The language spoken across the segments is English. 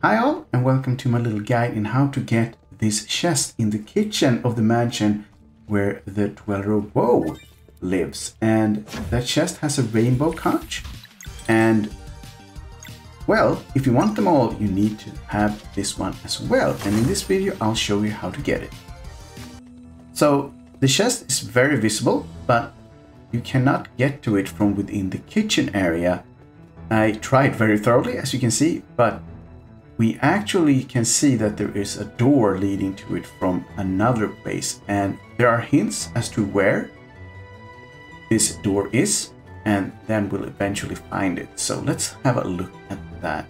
Hi all, and welcome to my little guide in how to get this chest in the kitchen of the mansion where the Dweller of Woe lives. And that chest has a rainbow conch. And, well, if you want them all, you need to have this one as well. And in this video, I'll show you how to get it. So, the chest is very visible, but you cannot get to it from within the kitchen area. I tried very thoroughly, as you can see, but we actually can see that there is a door leading to it from another place, and there are hints as to where this door is, and then we'll eventually find it. So let's have a look at that.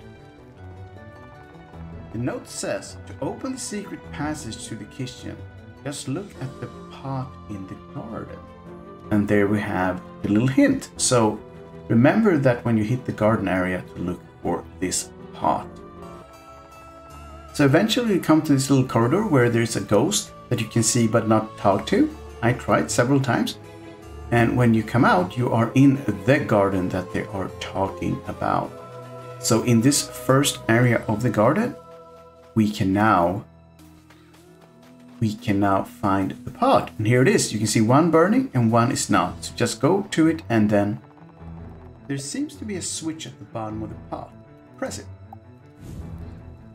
The note says, to open the secret passage to the kitchen, just look at the pot in the garden. And there we have the little hint. So remember that when you hit the garden area to look for this pot. So eventually you come to this little corridor where there's a ghost that you can see but not talk to. I tried several times. And when you come out, you are in the garden that they are talking about. So in this first area of the garden, we can now find the pot. And here it is. You can see one burning and one is not. So just go to it, and then there seems to be a switch at the bottom of the pot. Press it.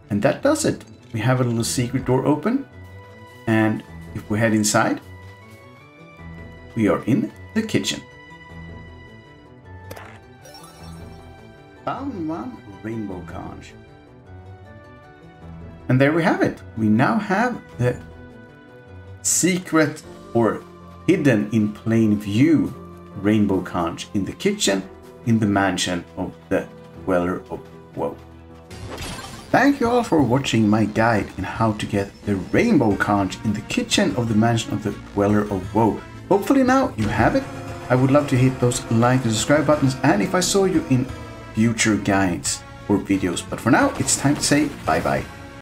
And that does it. We have a little secret door open, and if we head inside, we are in the kitchen. Found one rainbow conch. And there we have it. We now have the secret, or hidden in plain view, rainbow conch in the kitchen in the mansion of the Dweller of Woe. Thank you all for watching my guide in how to get the rainbow conch in the kitchen of the mansion of the Dweller of Woe. Hopefully now you have it. I would love to hit those like and subscribe buttons, and if I saw you in future guides or videos. But for now, it's time to say bye-bye.